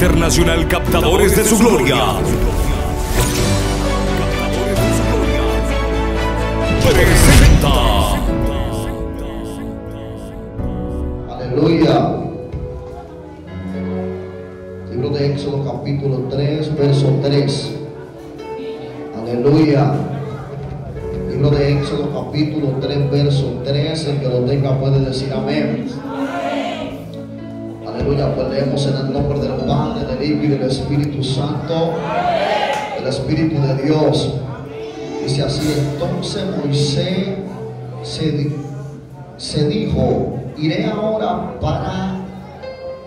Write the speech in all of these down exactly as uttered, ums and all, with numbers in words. Internacional Captadores de Su Gloria presenta. Aleluya. Libro de Éxodo, capítulo tres, verso tres. Aleluya. Libro de Éxodo, capítulo tres, verso tres. El que lo tenga puede decir amén. Aleluya, pues leemos en el nombre del Padre, del Hijo y del Espíritu Santo, el Espíritu de Dios. Dice así: entonces Moisés se, di, se dijo, iré ahora para,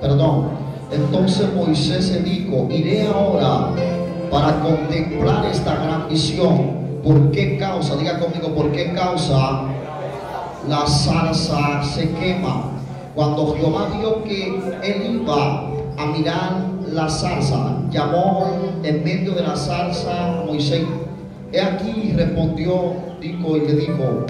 perdón, entonces Moisés se dijo, iré ahora para contemplar esta gran visión. ¿Por qué causa? Diga conmigo, ¿por qué causa la zarza se quema? Cuando Jehová vio que él iba a mirar la zarza, llamó en medio de la zarza a Moisés. He aquí, respondió, dijo, y le dijo: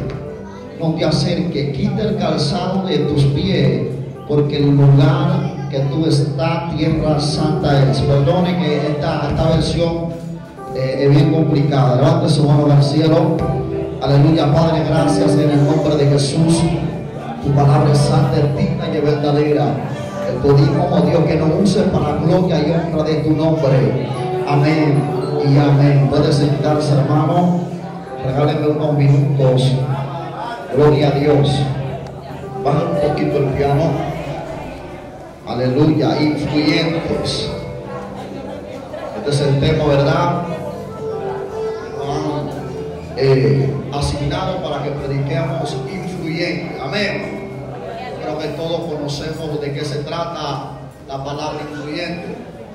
no te acerques, quita el calzado de tus pies, porque el lugar que tú estás, tierra santa es. Perdone que esta, esta versión eh, es bien complicada. Levante su mano al cielo. Aleluya. Padre, gracias en el nombre de Jesús. Tu palabra es santa, es digna y es verdadera. Te pedimos, oh Dios, que nos uses para gloria y honra de tu nombre. Amén y amén. Puedes sentarse, hermano. Regálenme unos minutos. Gloria a Dios. Baja un poquito el piano. Aleluya. Influyentes. Este es el tema, ¿verdad? Eh, asignado para que prediquemos influyente. Amén. Creo que todos conocemos de qué se trata la palabra influyente,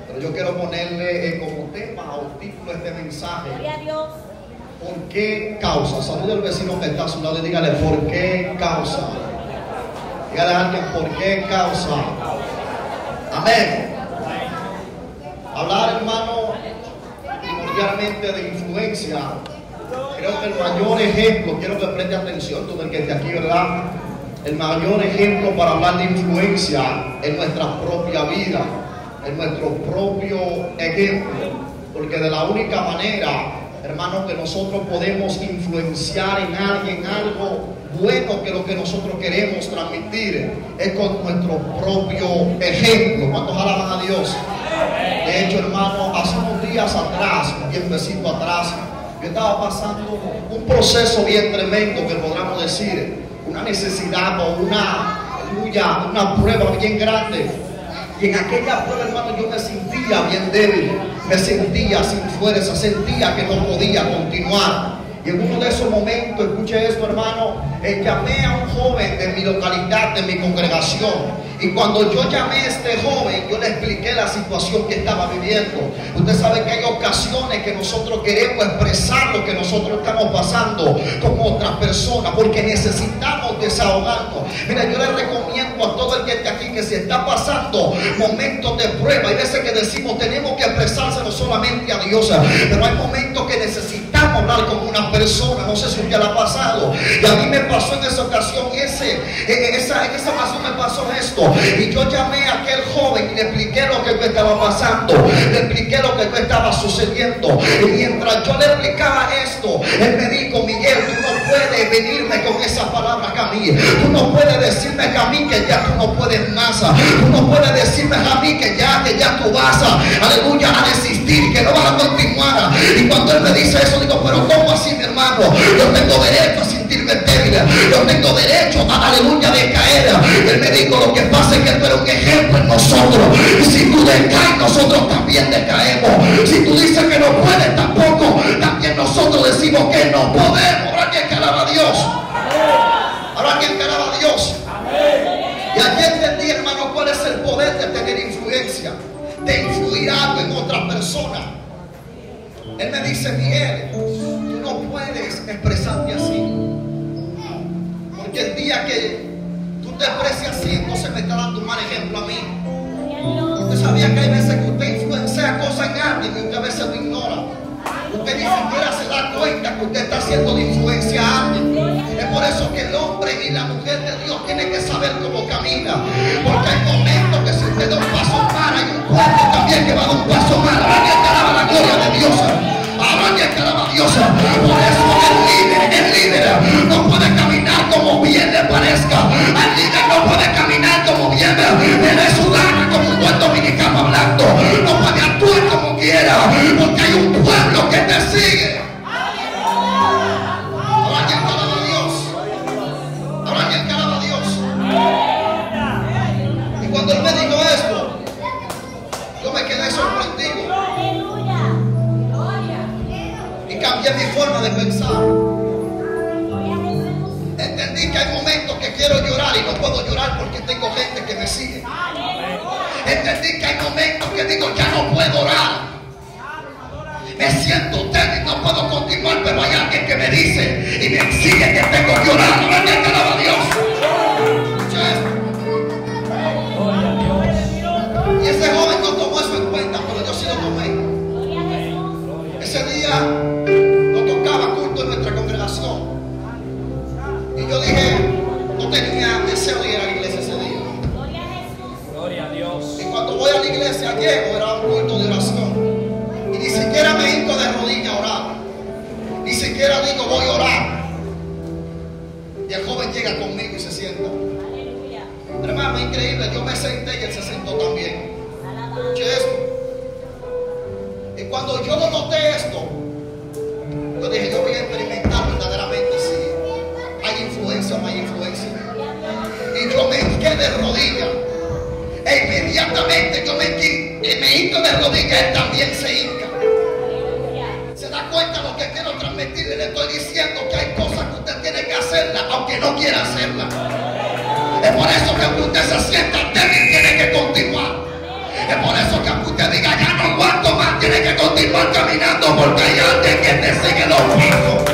pero yo quiero ponerle eh, como tema o título este mensaje: ¿por qué causa? Saluda al vecino que está a su lado y dígale: ¿por qué causa? Dígale a alguien: ¿por qué causa? Amén. Hablar, hermano, primordialmente de influencia. Creo que el mayor ejemplo, quiero que preste atención todo el que esté aquí, ¿verdad? El mayor ejemplo para hablar de influencia en nuestra propia vida, en nuestro propio ejemplo, porque de la única manera, hermanos, que nosotros podemos influenciar en alguien algo bueno, que lo que nosotros queremos transmitir es con nuestro propio ejemplo. ¿Cuántos alaban a Dios? De hecho, hermanos, hace unos días atrás, un tiempecito atrás, yo estaba pasando un proceso bien tremendo, que podríamos decir una necesidad o una, aleluya, una prueba bien grande. Y en aquella prueba, hermano, yo me sentía bien débil, me sentía sin fuerza, sentía que no podía continuar. Y en uno de esos momentos, escuche esto, hermano, eh, llamé a un joven de mi localidad, de mi congregación. Y cuando yo llamé a este joven, yo le expliqué la situación que estaba viviendo. Usted sabe que hay ocasiones que nosotros queremos expresar lo que nosotros estamos pasando con otras personas, porque necesitamos desahogarnos. Mira, yo le recomiendo a todo el que esté aquí que se está pasando momentos de prueba. Hay veces que decimos tenemos que expresárselo solamente a Dios, pero hay momentos que necesitamos hablar con una persona. No sé si usted la ha pasado. Y a mí me pasó en esa ocasión, ese, en esa, en esa ocasión me pasó esto. Y yo llamé a aquel joven y le expliqué lo que me estaba pasando, le expliqué lo que me estaba sucediendo. Y mientras yo le explicaba esto, él me dijo: Miguel, tú no puedes venirme con esas palabras que a mí, tú no puedes decirme que a mí que ya tú no puedes más, tú no puedes decirme a mí que ya, que ya tú vas, aleluya, a desistir, que no vas a continuar. Y cuando él me dice eso, digo: pero ¿cómo así, mi hermano? Yo tengo derecho a sentirme débil, yo tengo derecho a, aleluya, de caer. Y él me dijo: lo que pasa es que tú eres un ejemplo en nosotros, y si tú decaes, nosotros también decaemos. Si tú dices que no puedes, tampoco, también nosotros decimos que no podemos. Habrá quien alaba a Dios, habrá quien alaba a Dios. Y allí entendí, hermano, cuál es el poder de tener influencia, de influir algo en otra persona. Él me dice: Miguel, tú no puedes expresarte así, porque el día que te aprecia así, entonces me está dando un mal ejemplo a mí. Usted sabía que hay veces que usted influencia cosas en alguien y usted a veces lo ignora. Usted ni siquiera se da cuenta que usted está haciendo de influencia a alguien. Es por eso que el hombre y la mujer de Dios tienen que saber cómo camina, porque hay momentos que si usted da un paso para, hay un cuerpo también aquel que va a dar un paso más, habrá que alaba la gloria de Dios, habrá que alaba a Dios. Por eso el líder, el líder no puede caminar como bien le parezca, el líder no puede caminar como bien tiene su gana, como un buen dominicano hablando, no puede actuar como quiera, porque hay un pueblo que te sigue. Mi forma de pensar, entendí que hay momentos que quiero llorar y no puedo llorar porque tengo gente que me sigue. Entendí que hay momentos que digo ya no puedo orar, me siento débil, no puedo continuar, pero hay alguien que me dice y me exige que tengo que orar. No me alaba a Dios. Y ese joven no tomó eso en cuenta, pero yo sí lo tomé. Ese día yo dije, no tenía deseo de ir a la iglesia ese día. Gloria a Jesús. Gloria a Dios. Y cuando voy a la iglesia llego, era un culto de oración. Y ni siquiera me hinco de rodillas a orar. Ni siquiera digo voy a orar. Y el joven llega conmigo y se sienta. Aleluya. Hermano, increíble, yo me senté y él se sentó también. Escuché esto. Y cuando yo no noté esto, yo dije, yo voy a experimentar verdaderamente. Hay influencia, no hay influencia. Y yo me hinqué de rodillas. E inmediatamente yo me hinco de rodillas. Él también se hinca. Se da cuenta de lo que quiero transmitirle. Le estoy diciendo que hay cosas que usted tiene que hacerlas, aunque no quiera hacerlas. Es por eso que aunque usted se sienta débil, tiene que continuar. Es por eso que aunque usted diga ya no aguanto más, tiene que continuar caminando, porque hay alguien que te sigue los pasos.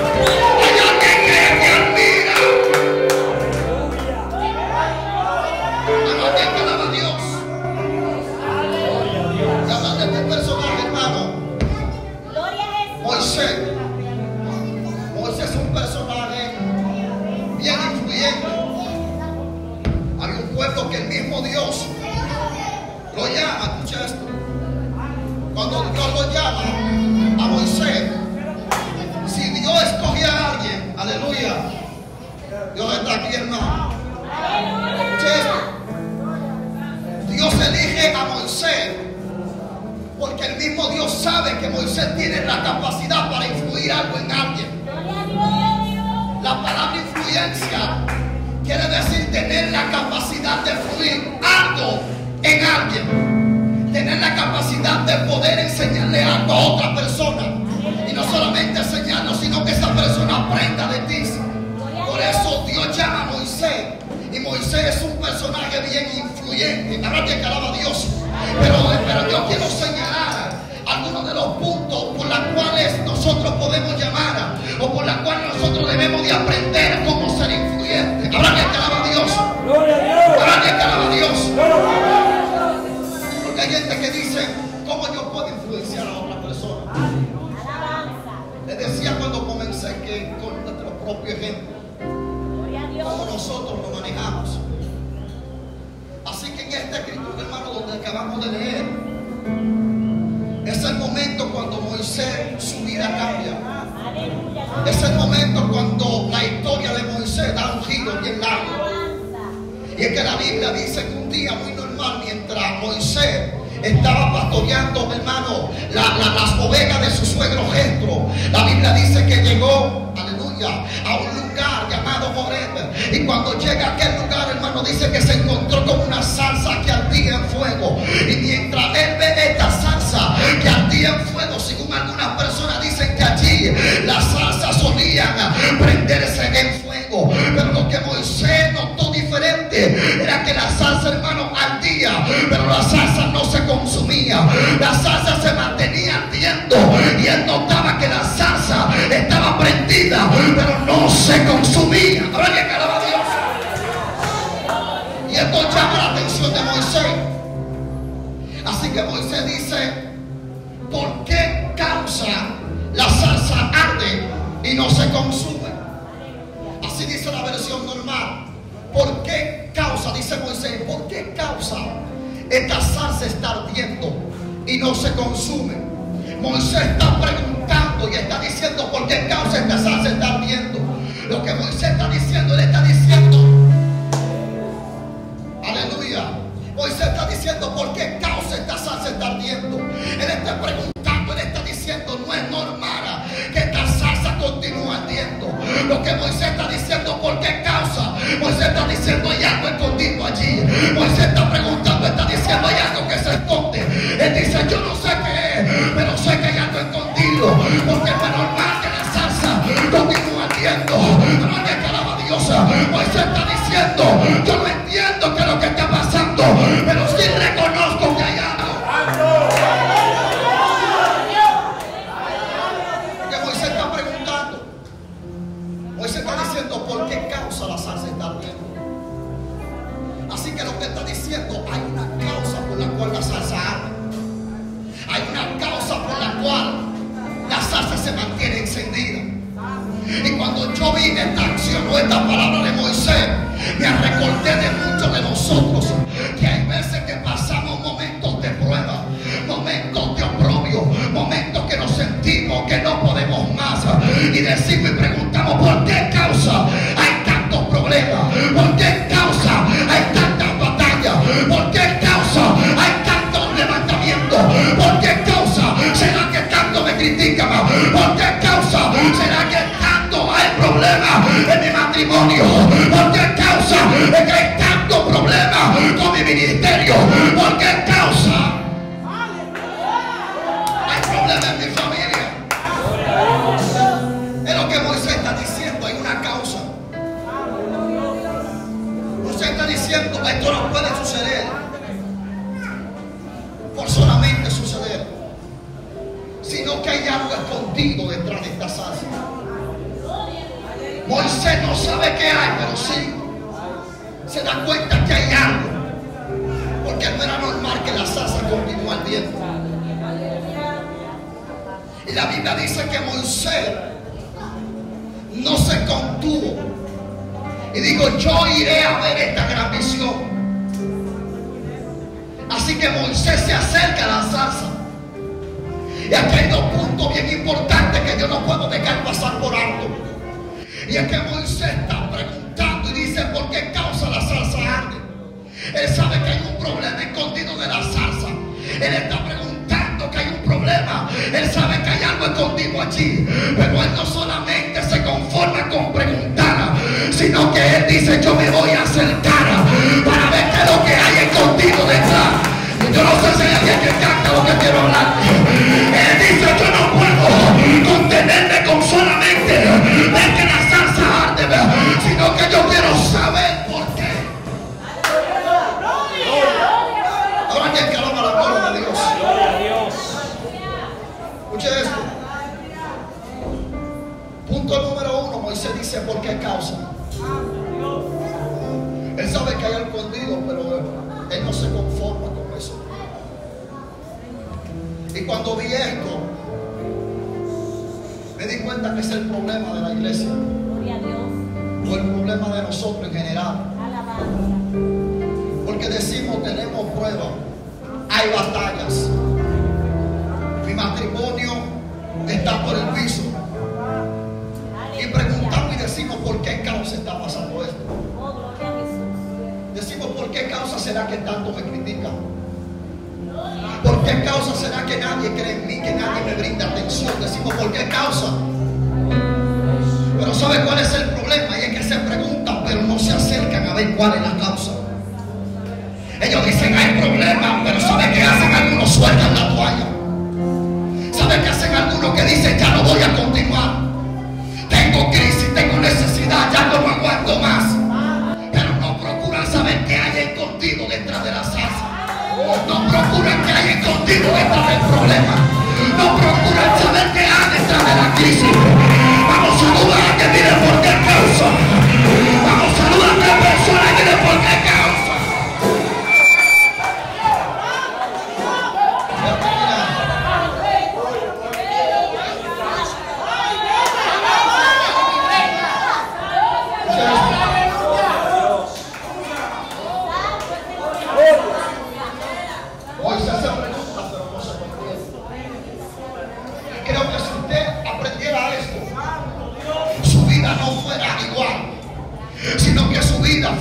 no se consumen. Moisés está preguntando y está diciendo por qué causa esta sal se está ardiendo. Lo que Moisés está diciendo, él está diciendo, aleluya, Moisés está diciendo por qué causa esta sal se está ardiendo. Él está preguntando, él está diciendo, no es normal que esta salsa continúe ardiendo. Lo que Moisés está diciendo, por qué causa, Moisés está diciendo, hay algo escondido allí. Moisés está preguntando, está diciendo, hay algo que se esconde. Él dice, yo no sé qué es, pero sé que hay algo escondido, porque es normal que la salsa continúe ardiendo. No hay que alabar a Dios. Moisés está diciendo, yo no entiendo qué es lo que está pasando, pero sí reconozco que hay algo. Porque Moisés está preguntando, Moisés está diciendo por qué causa la salsa está ardiendo. Así que lo que está diciendo, hay una causa por la cual la salsa arde. Hay una causa por la cual la salsa se mantiene encendida. Y cuando yo vi esta acción o esta palabra de Moisés, me recordé de muchos de nosotros que hay veces que pasamos momentos de prueba, momentos de oprobio, momentos que nos sentimos que no podemos más y decimos y preguntamos por qué causa hay tantos problemas, por qué causa hay tantas batallas, por qué causa hay tantos levantamientos, por qué causa será que tanto me critican, por qué causa será que problema en mi matrimonio, ¿por qué causa es que hay tanto problema con mi ministerio? ¿Por qué causa hay problemas en mi familia? Es lo que Moisés está diciendo, hay una causa. Moisés está diciendo, esto no puede suceder por solamente suceder, sino que hay algo escondido detrás de esta salsa. Moisés no sabe qué hay, pero sí se da cuenta que hay algo, porque no era normal que la salsa continúe ardiendo. Y la Biblia dice que Moisés no se contuvo y dijo, yo iré a ver esta gran visión. Así que Moisés se acerca a la salsa. Y aquí hay dos puntos bien importantes que yo no puedo dejar pasar por alto. Y es que Moisés está preguntando y dice por qué causa la salsa arde. Él sabe que hay un problema escondido de la salsa. Él está preguntando que hay un problema. Él sabe que hay algo escondido allí. Pero él no solamente se conforma con preguntar, sino que él dice, yo me voy a acercar para ver qué es lo que hay escondido detrás. Yo no sé si hay alguien que canta lo que quiero hablar. Él dice, yo no puedo contenerme con solamente ver que la salsa arde, sino que yo quiero saber por qué. Ahora alguien que alaba la gloria de Dios. Escuche esto. Punto número uno, Moisés dice por qué causa. Él sabe que hay algo escondido, pero él no se conforma con eso. Y cuando vi esto, me di cuenta que es el problema de la iglesia, gloria a Dios, o el problema de nosotros en general. Alabanza. Porque decimos, tenemos pruebas, hay batallas, mi matrimonio está por el piso. Aleluya. Y preguntamos y decimos por qué causa está pasando esto. Oh, gloria a Jesús. Decimos por qué causa será que tanto me critican. ¿Por qué causa será que nadie cree en mí, que nadie me brinda atención? Decimos, ¿por qué causa? Pero ¿sabe cuál es el problema? Y es que se preguntan, pero no se acercan a ver cuál es la causa. Ellos dicen, hay problemas, pero ¿sabe qué hacen? Algunos sueltan la toalla. ¿Sabe qué hacen algunos que dicen, ya no voy a continuar? Tengo crisis, tengo necesidad, ya no me aguanto más. Pero no procuran saber qué hay escondido detrás de la salsa. No procuran que hay escondido detrás del problema. No procuran saber qué hay detrás de la crisis. Vamos a saludar a que mire por qué causa. Vamos a saludar a la persona que mire por qué causa.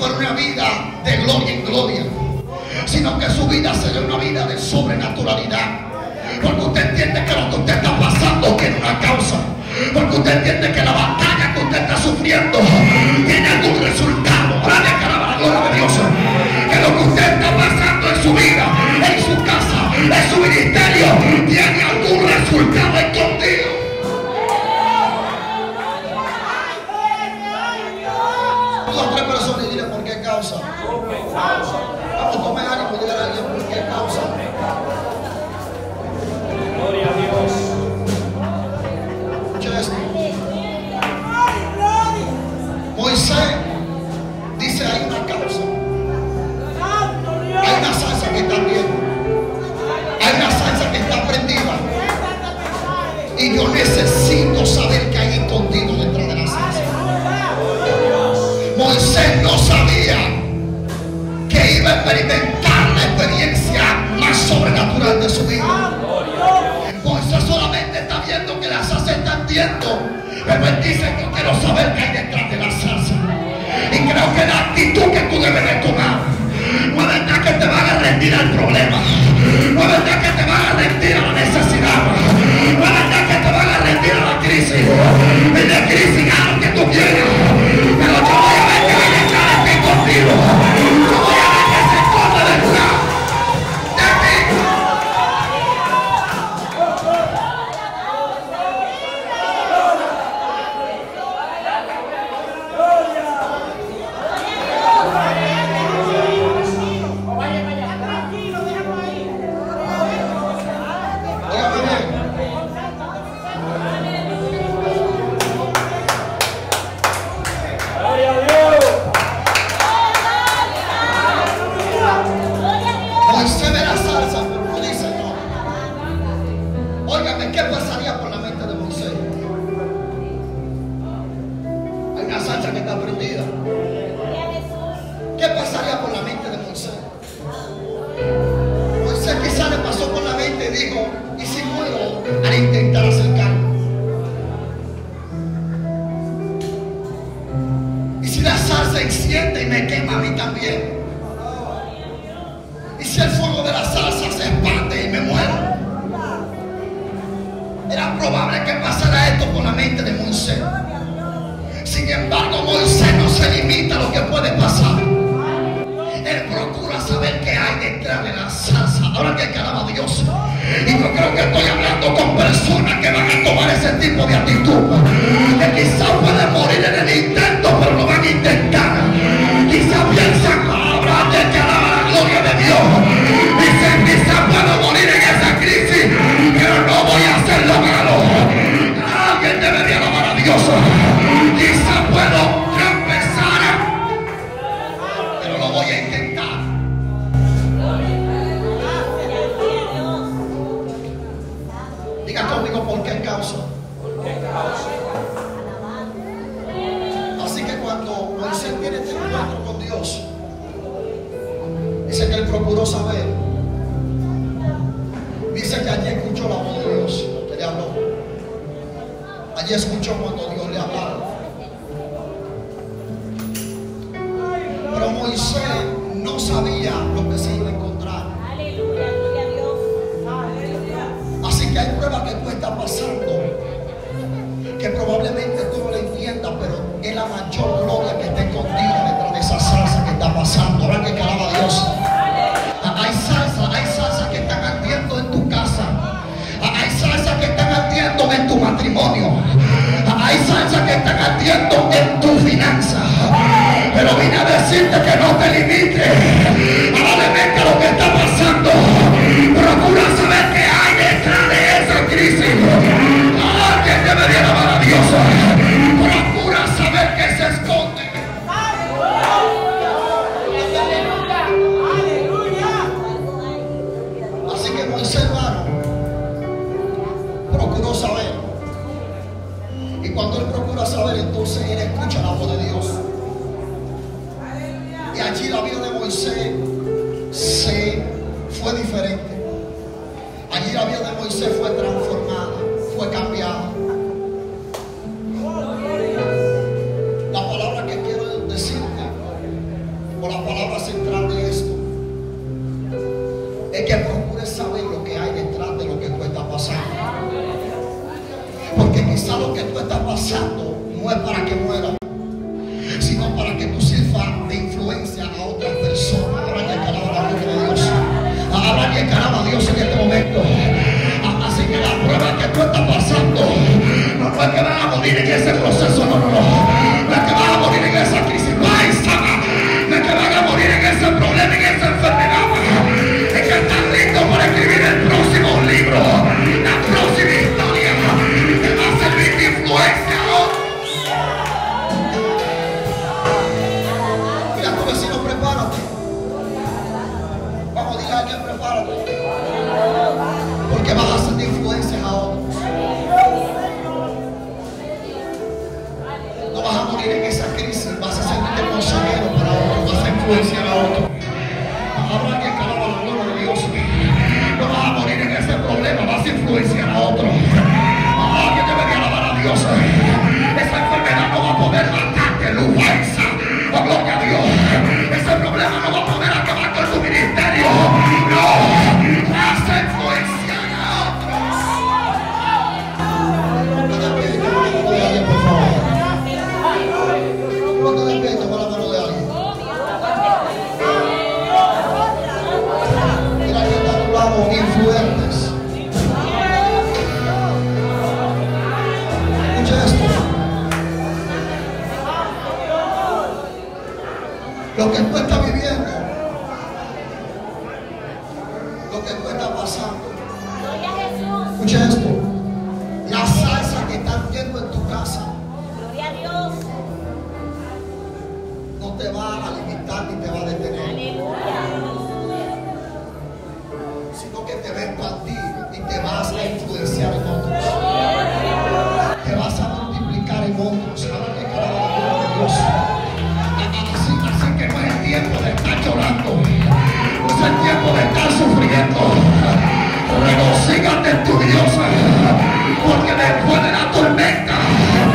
fuera una vida de gloria en gloria, sino que su vida sería una vida de sobrenaturalidad. Porque usted entiende que lo que usted está pasando tiene una causa. Porque usted entiende que la batalla que usted está sufriendo tiene algún resultado. Vale, que la gloria de Dios. Que lo que usted está pasando en su vida, en su casa, en su ministerio, tiene algún resultado escondido. Dos tres personas y dile por qué causa. Vamos, tomen ánimo y dígale a Dios por qué causa. Gloria a Dios. Escucha esto. Moisés dice: hay una causa. Hay una salsa que está bien. Hay una salsa que está prendida. Y yo necesito saber qué hay escondido dentro de la salsa. Moisés no sabía que iba a experimentar la experiencia más sobrenatural de su vida. Moisés solamente está viendo que la salsa está ardiendo, pero él dice: yo quiero saber qué hay detrás de la salsa. Y creo que la actitud que tú debes de tomar no es verdad que te van a rendir al problema, no es verdad que te van a rendir a la necesidad, no es verdad que te van a rendir a la crisis. En la crisis haz lo que tú quieras, pero yo voy a ver que voy a estar aquí contigo. Yo voy a ver que se corre de lugar de ti. Santo no es para que mueras, sino para que tú sirvas de influencia a otras personas. Habrá que alabar a Dios, habrá que alabar a Dios en este momento. Así que la prueba que tú estás pasando no es que vas a morir en ese proceso, no, no, no, no es que vas a morir en esa crisis, no hay sana, no es que vas a morir en ese problema, en esa enfermedad. Es que estás listo para escribir el próximo libro, la próxima historia que va a servir de influencia. Porque vas a hacer influencias a otros. No vas a morir en esa crisis, vas a ser un consejero para otros, vas a influenciar a otros. Habrá que escalar a la gloria de Dios. No vas a morir en ese problema, vas a influenciar a otros. Ahora que debería alabar a Dios. Esa enfermedad no va a poder matarte, luz, fuerza. Oh, gloria a Dios. Ese problema no va a poder acabar con tu ministerio. No, vas a influenciar a otros. Cuando despierta con la mano de alguien, por favor. Cuando despierta con la mano de alguien. Mira que está a tu lado, influentes. Escucha esto. Lo que tú estás viviendo, lo que tú estás pasando, escucha esto, la salsa que estás viendo en tu casa, gloria a Dios, no te va a limitar ni te va a detener. Aleluya. Sino que te va a expandir y te vas a influenciar en otros, te vas a multiplicar en otros. Ahora que cada uno de Dios. No es el tiempo de estar llorando, no es el tiempo de estar sufriendo. Regocígate en tu Dios, porque después de la tormenta